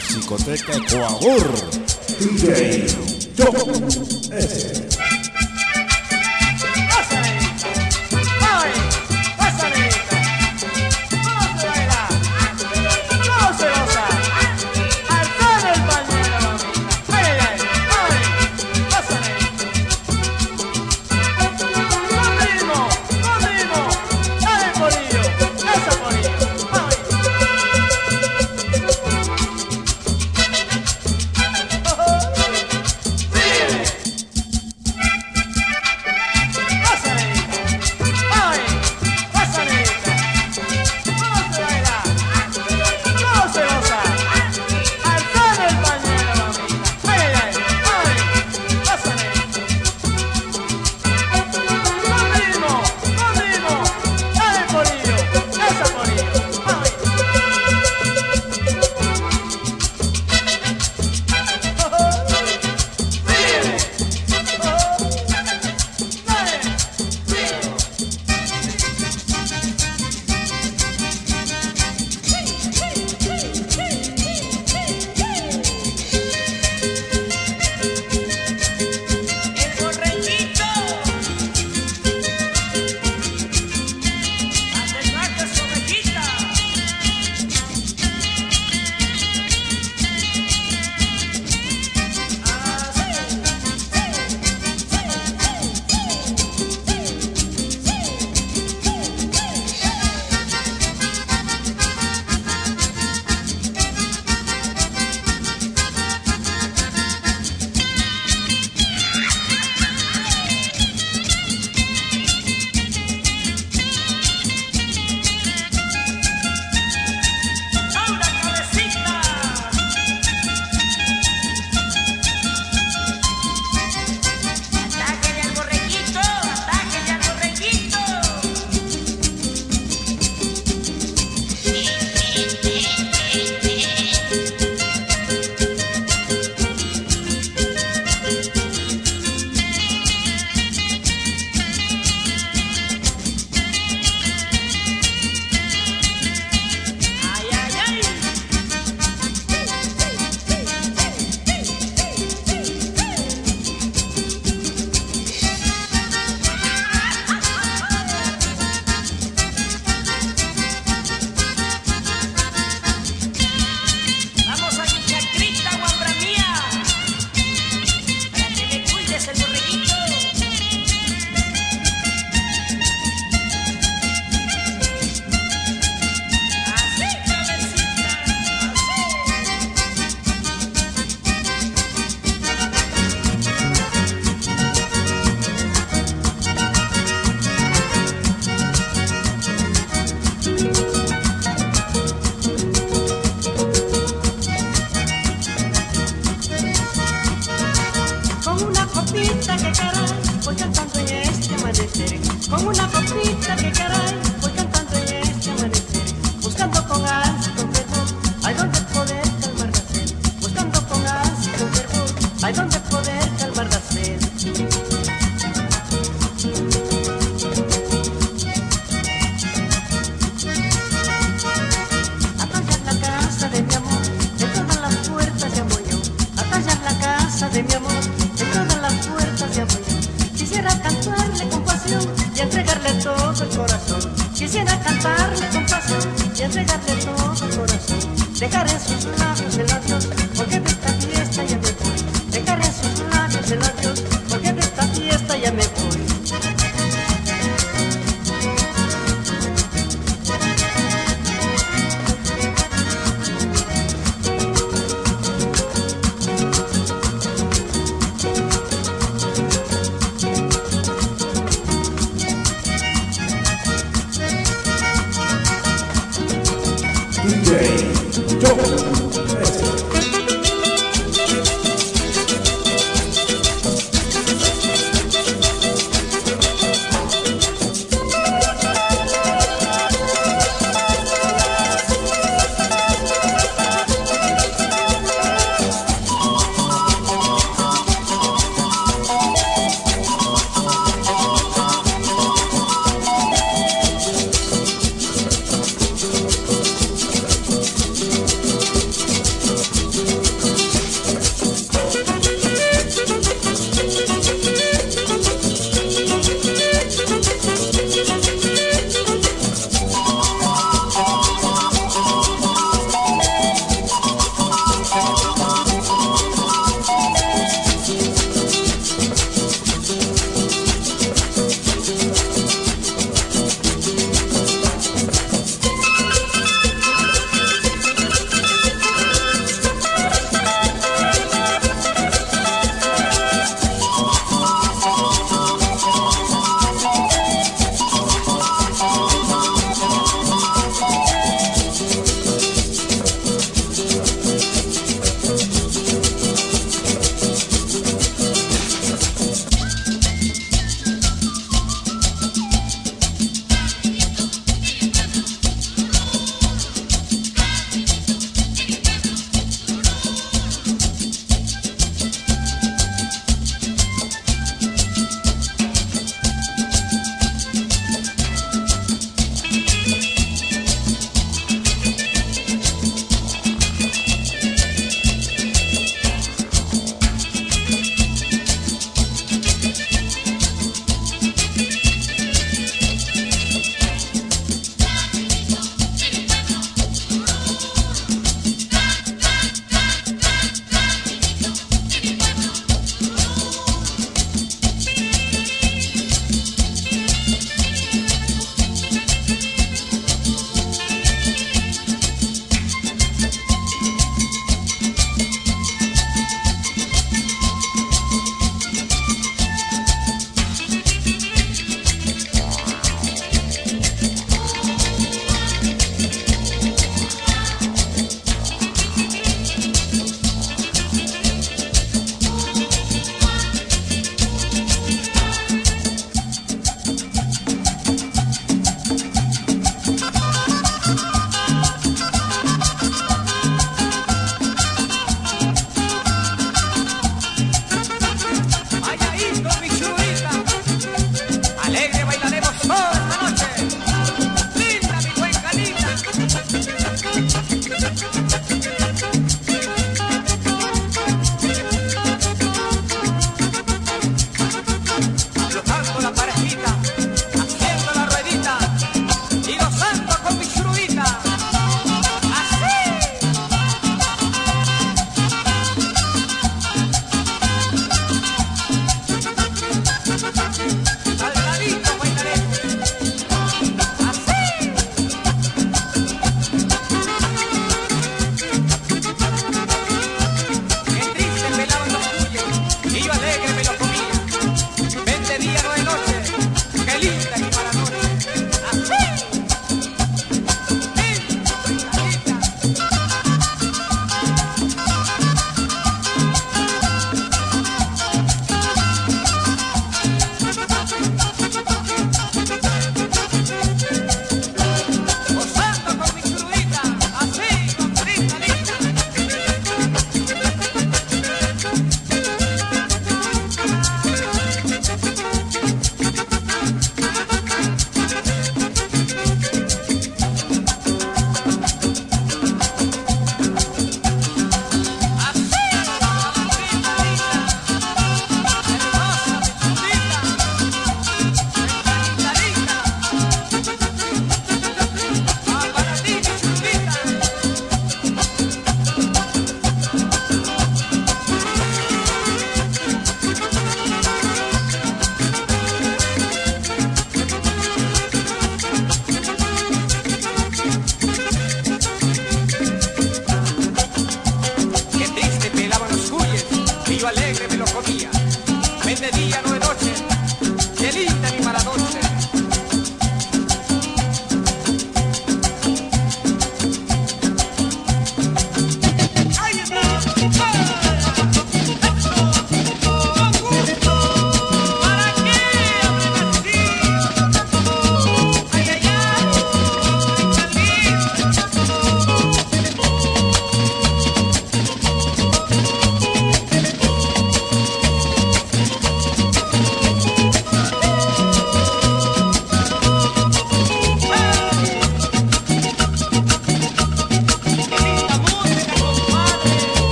Musicoteca Ecuador, DJ Top. Yo.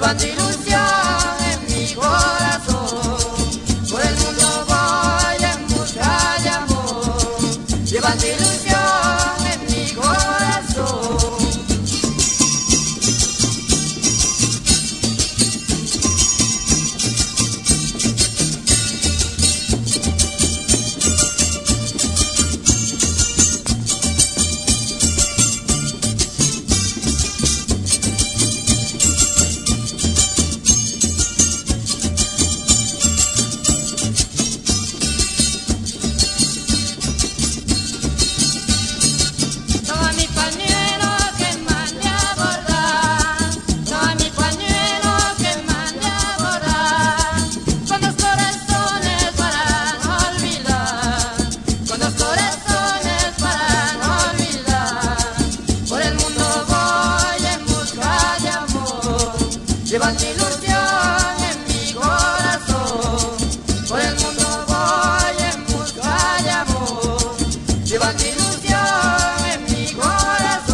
llevando ilusión en mi corazón. Por el mundo voy en busca de amor, llevando ilusión en mi corazón. Llevando ilusión en mi corazón, por el mundo voy en busca de amor, llevando ilusión en mi corazón.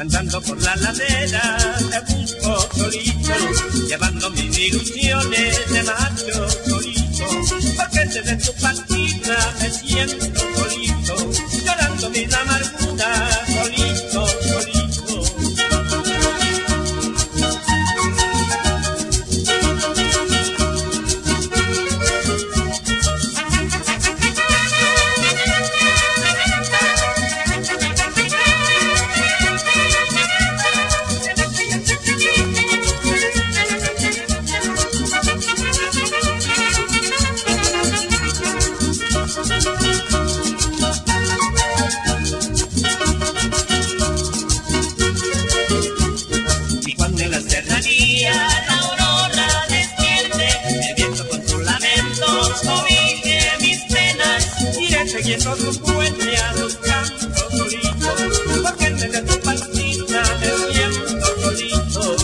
Andando por la ladera me busco solito, llevando mis ilusiones de macho solito, porque desde tu partida me siento solito, llorando mis amarguras solito, solito. Seguiendo tu puente a los campos solitos, porque desde tu partida me siento solito.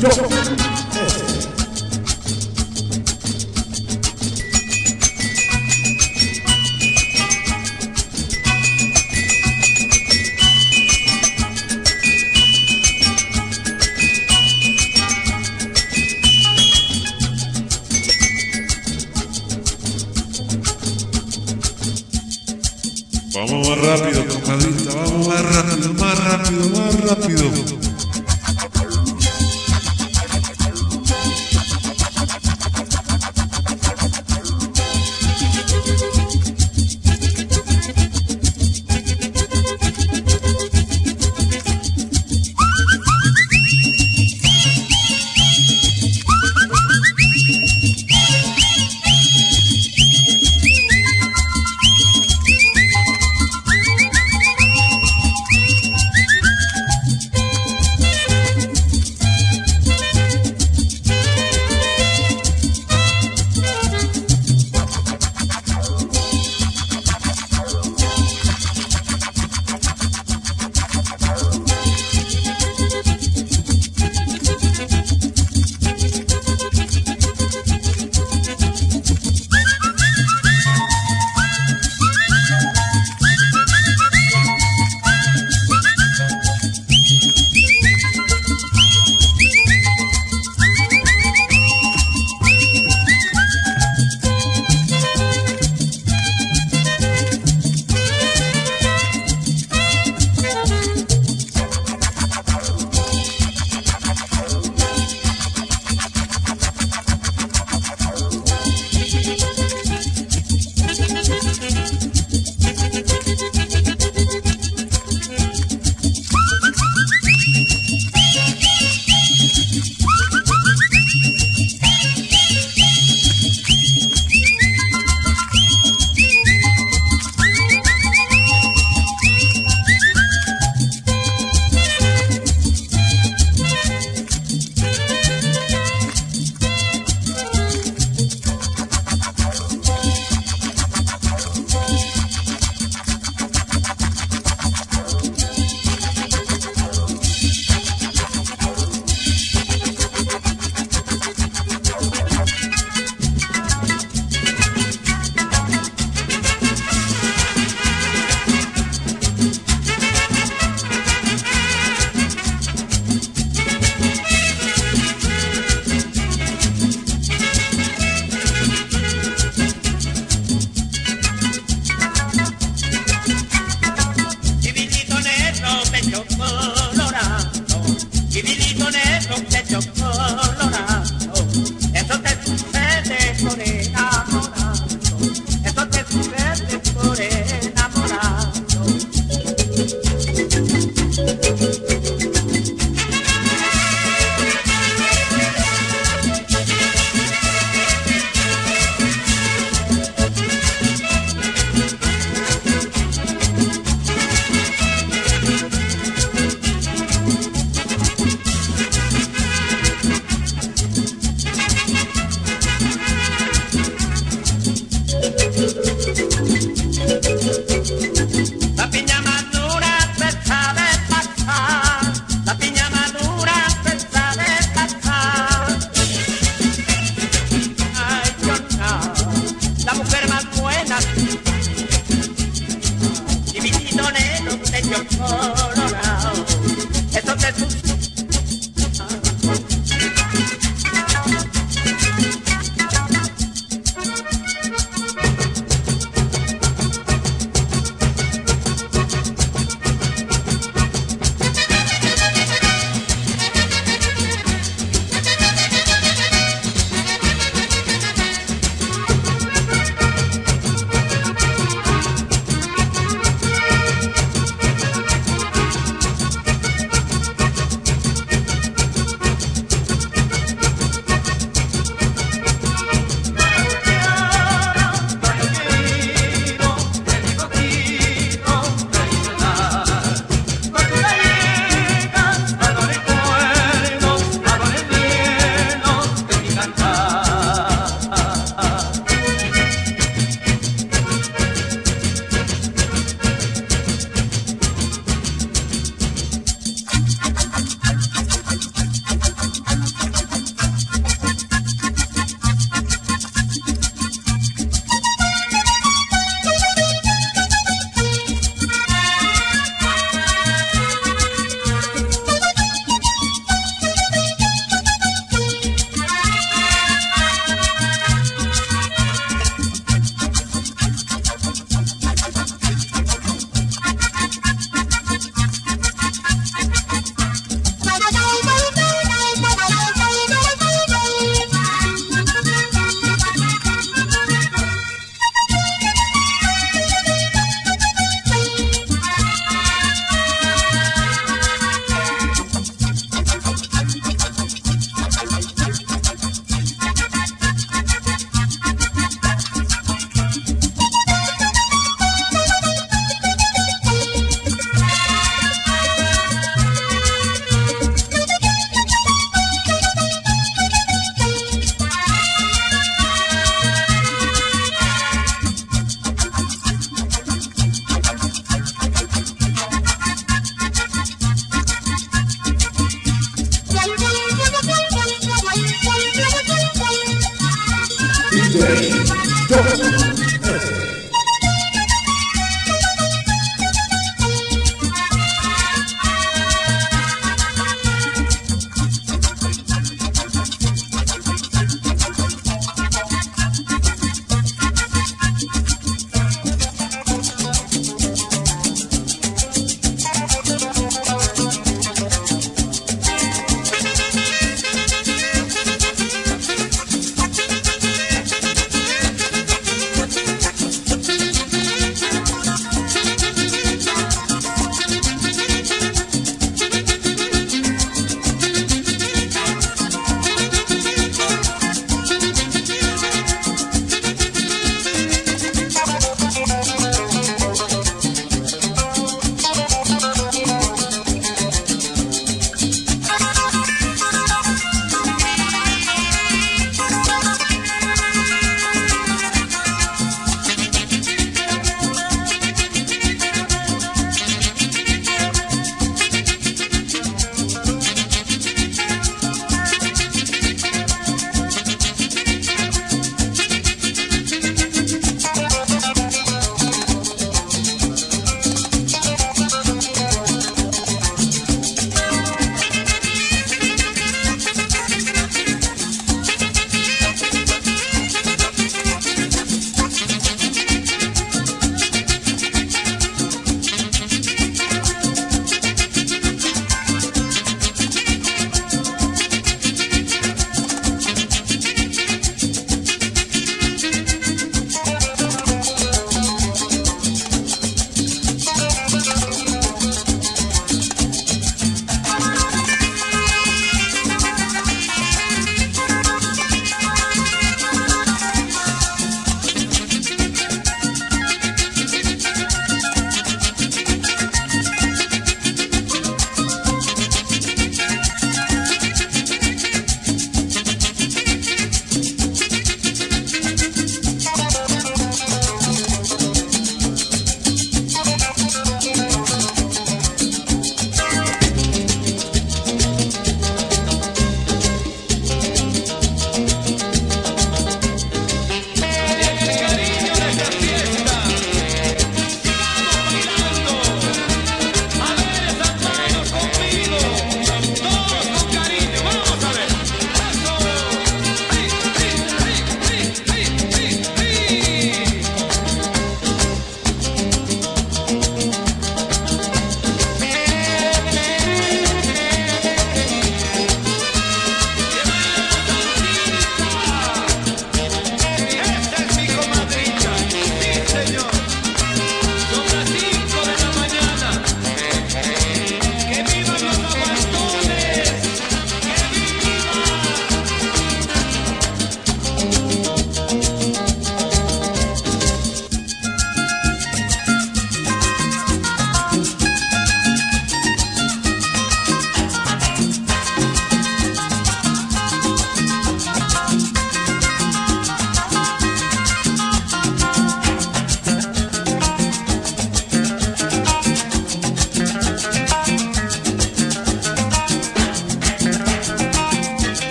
Vamos más rápido, compadrita, vamos más rápido, más rápido, más rápido.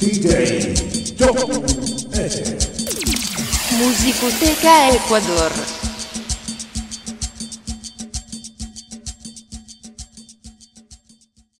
DJ Musicoteca Ecuador.